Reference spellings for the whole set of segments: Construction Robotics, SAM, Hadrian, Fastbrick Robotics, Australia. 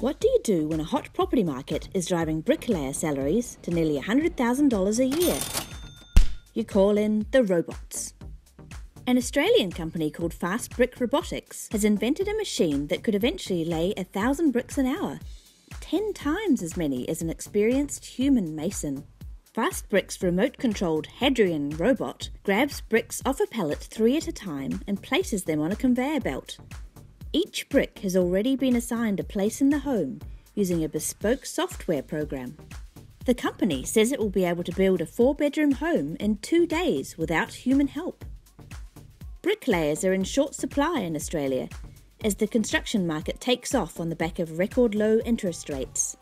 What do you do when a hot property market is driving bricklayer salaries to nearly $100,000 a year? You call in the robots. An Australian company called Fastbrick Robotics has invented a machine that could eventually lay 1,000 bricks an hour, 10 times as many as an experienced human mason. Fastbrick's remote-controlled Hadrian robot grabs bricks off a pallet 3 at a time and places them on a conveyor belt. Each brick has already been assigned a place in the home using a bespoke software program. The company says it will be able to build a 4-bedroom home in 2 days without human help. Bricklayers are in short supply in Australia as the construction market takes off on the back of record low interest rates.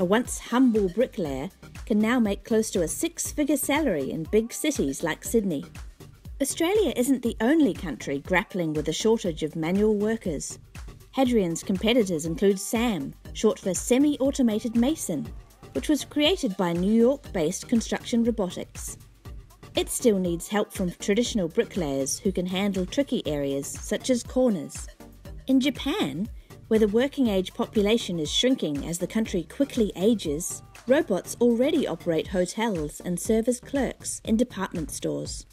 A once humble bricklayer can now make close to a 6-figure salary in big cities like Sydney. Australia isn't the only country grappling with a shortage of manual workers. Hadrian's competitors include SAM, short for Semi-Automated Mason, which was created by New York-based Construction Robotics. It still needs help from traditional bricklayers who can handle tricky areas such as corners. In Japan, where the working-age population is shrinking as the country quickly ages, robots already operate hotels and serve as clerks in department stores.